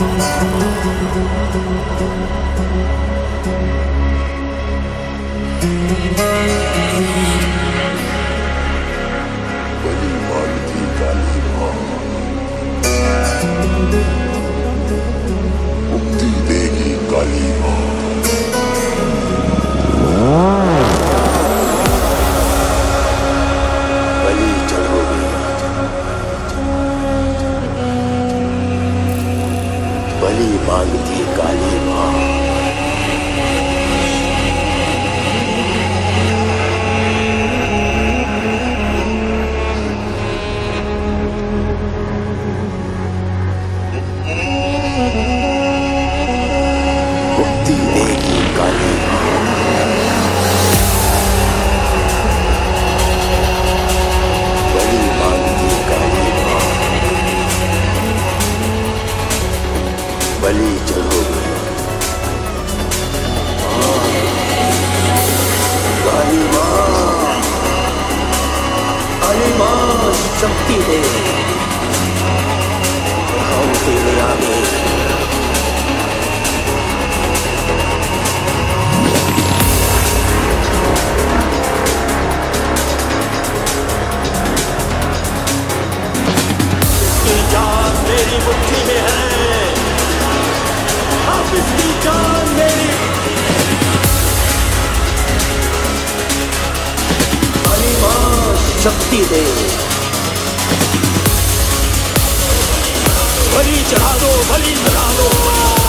भली चढ़ा दो, भली चढ़ा दो।